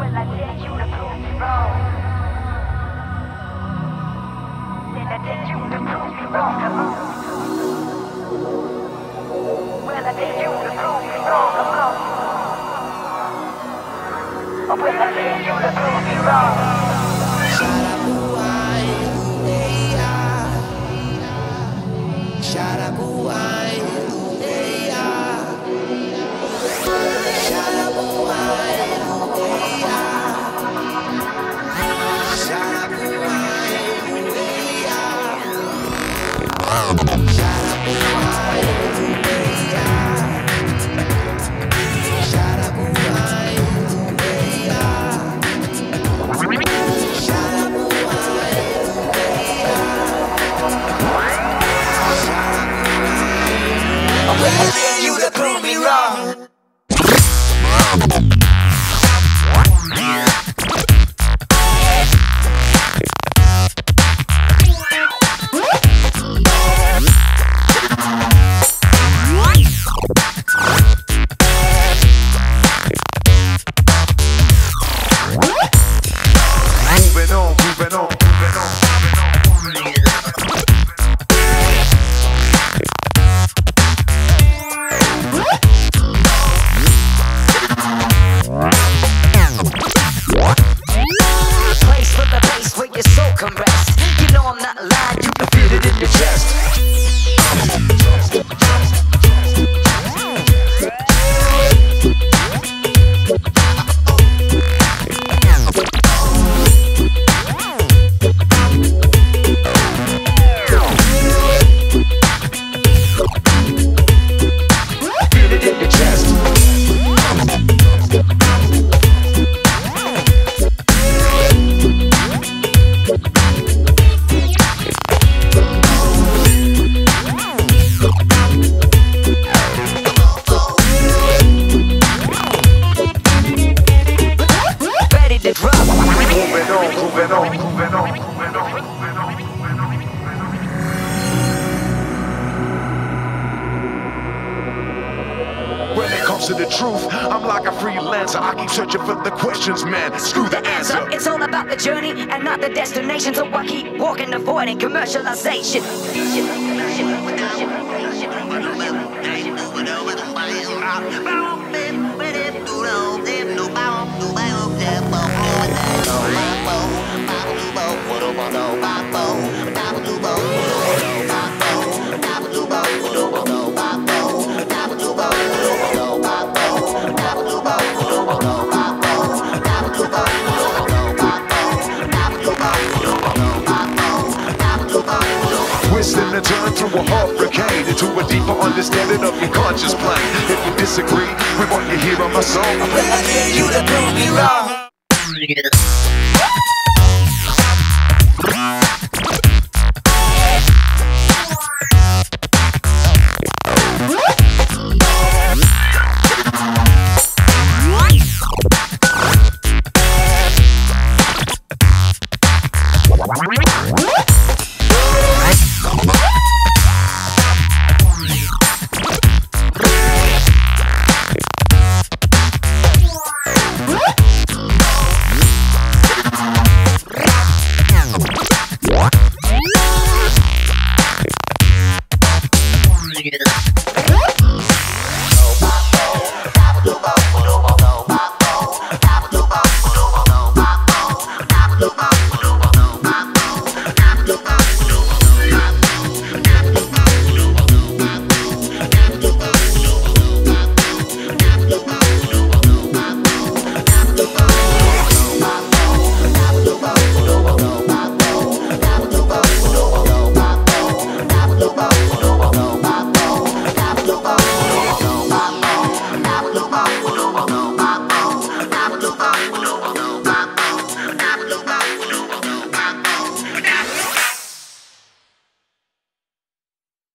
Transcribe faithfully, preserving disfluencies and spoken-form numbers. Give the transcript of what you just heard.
Well, I take you to prove me wrong. Then I take you to prove me wrong. Well, I take you to prove me wrong. Well, I take you to prove me wrong. When it comes to the truth, I'm like a freelancer. I keep searching for the questions, man. Screw the answer. It's all about the journey and not the destination. So I keep walking, avoiding commercialization. Twisting a turn through a hurricane into a deeper understanding of your conscious plane. If you disagree with what you hear on my song, I'm glad I need you to prove me wrong.